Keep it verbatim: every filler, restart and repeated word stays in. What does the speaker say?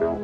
You're